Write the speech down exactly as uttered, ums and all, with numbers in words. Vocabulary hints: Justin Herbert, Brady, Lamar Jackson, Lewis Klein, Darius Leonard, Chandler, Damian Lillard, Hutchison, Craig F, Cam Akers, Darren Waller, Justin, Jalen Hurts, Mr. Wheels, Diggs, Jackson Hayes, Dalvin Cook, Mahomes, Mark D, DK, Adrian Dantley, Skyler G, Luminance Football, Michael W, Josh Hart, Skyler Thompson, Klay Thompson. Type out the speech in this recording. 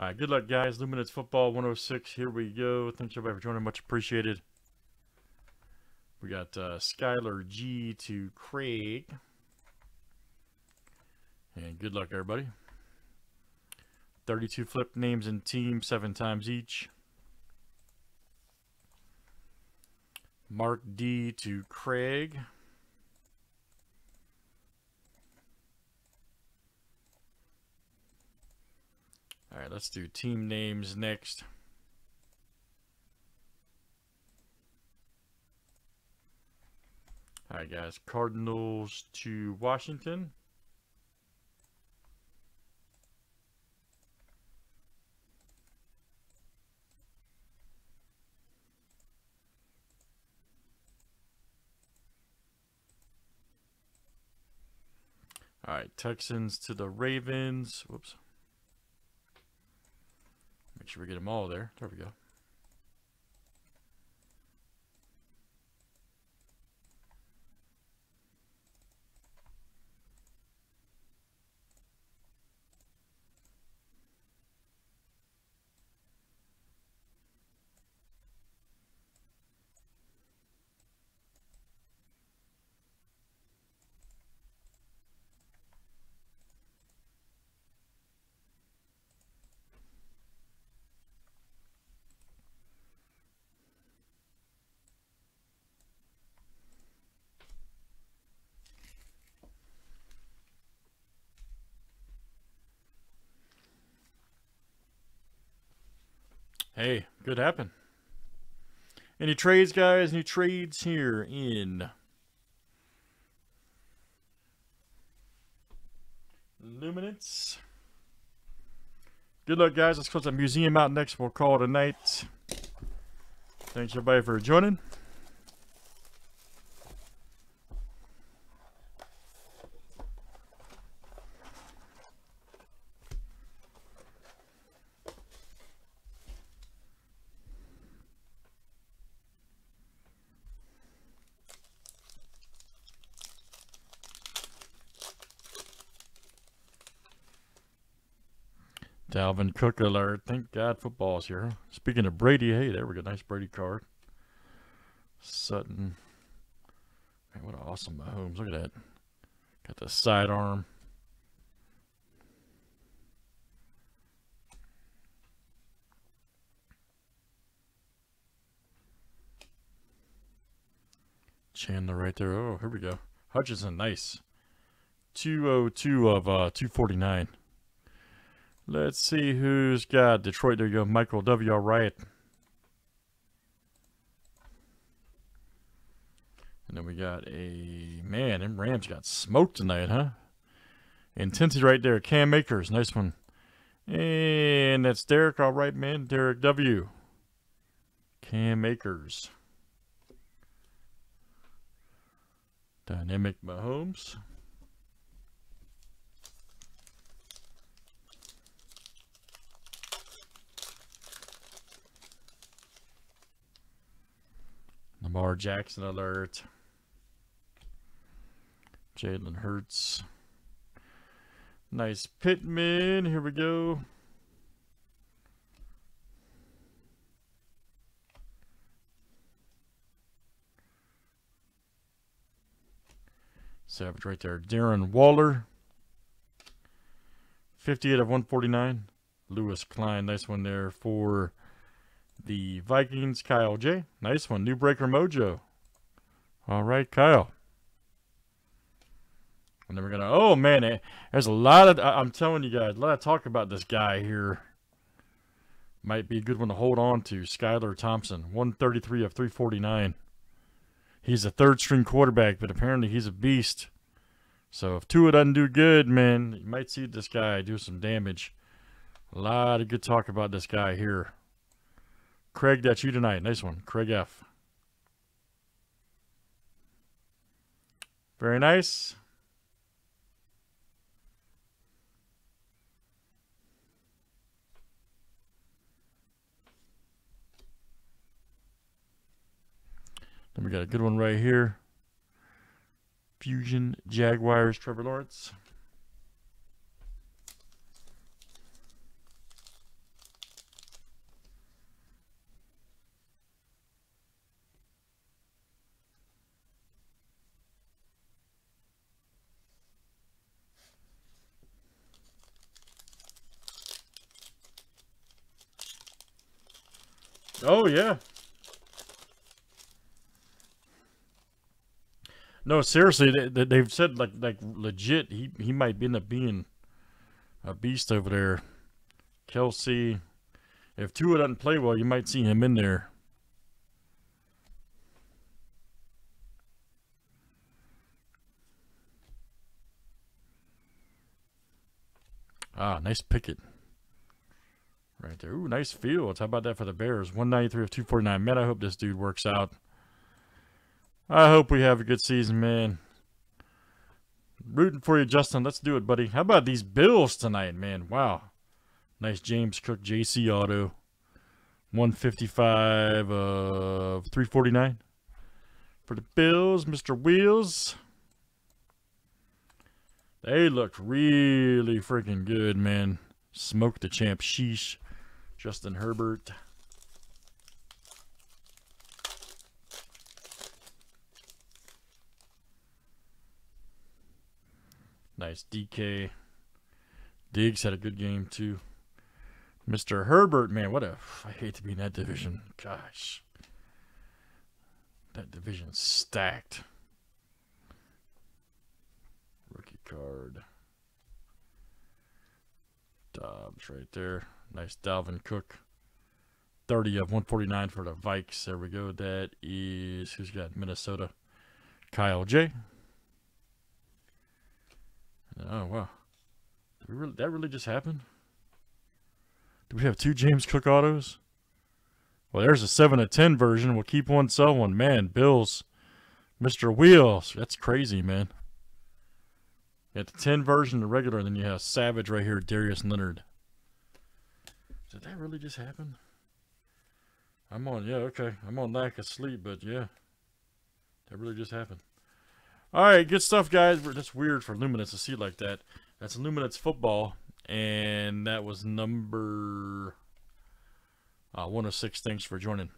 All right, good luck, guys. Luminance Football one oh six, here we go. Thanks, everybody, for joining. Much appreciated. We got uh, Skyler G to Craig. And good luck, everybody. thirty-two flip names and teams, seven times each. Mark D to Craig. All right, let's do team names next. All right, guys. Cardinals to Washington. All right, Texans to the Ravens. Whoops. Make sure we get them all there. There we go. Hey, good happen. Any trades, guys? Any trades here in Luminance? Good luck, guys. Let's close that museum out next. We'll call it a night. Thanks, everybody, for joining. Dalvin Cook alert. Thank God football's here. Speaking of Brady, hey, there we go. Nice Brady card. Sutton. Man, what an awesome Mahomes. Look at that. Got the sidearm. Chandler right there. Oh, here we go. Hutchison, nice. two oh two of uh, two forty-nine. Let's see who's got Detroit. There you go. Michael W. All right. And then we got a... Man, them Rams got smoked tonight, huh? Intensity right there. Cam Akers. Nice one. And that's Derek. All right, man. Derek W. Cam Akers. Dynamic Mahomes. Lamar Jackson alert. Jalen Hurts. Nice Pittman. Here we go. Savage right there. Darren Waller. fifty-eight of one forty-nine. Lewis Klein. Nice one there for the Vikings. Kyle J. Nice one. New Breaker Mojo. All right, Kyle. And then we're going to... Oh, man. There's a lot of... I'm telling you guys, a lot of talk about this guy here. Might be a good one to hold on to. Skyler Thompson. one thirty-three of three forty-nine. He's a third-string quarterback, but apparently he's a beast. So if Tua doesn't do good, man, you might see this guy do some damage. A lot of good talk about this guy here. Craig, that's you tonight. Nice one. Craig F. Very nice. Then we got a good one right here. Fusion Jaguars, Trevor Lawrence. Oh, yeah. No, seriously, they, they've said, like, like legit, he, he might end up being a beast over there. Kelsey, if Tua doesn't play well, you might see him in there. Ah, nice picket right there. Ooh, nice fields. How about that for the Bears? one ninety-three of two forty-nine. Man, I hope this dude works out. I hope we have a good season, man. Rooting for you, Justin. Let's do it, buddy. How about these Bills tonight, man? Wow. Nice James Cook, J C Auto. one fifty-five of three forty-nine. For the Bills, Mister Wheels. They look really freaking good, man. Smoke the champ. Sheesh. Justin Herbert. Nice D K. Diggs had a good game, too. Mister Herbert, man, what a... I hate to be in that division. Gosh. That division's stacked. Rookie card. Dobbs right there. Nice Dalvin Cook. thirty of one forty-nine for the Vikes. There we go. That is... Who's got Minnesota? Kyle J. Oh, wow. Did we really, that really just happened? Do we have two James Cook autos? Well, there's a seven of ten version. We'll keep one, sell one. Man, Bills. Mister Wheels. That's crazy, man. You got the ten version, the regular, and then you have Savage right here, Darius Leonard. Did that really just happen? I'm on, yeah, okay. I'm on lack of sleep, but yeah. That really just happened. All right, good stuff, guys. That's weird for Luminance to see like that. That's Luminance Football, and that was number uh, one oh six. Thanks for joining.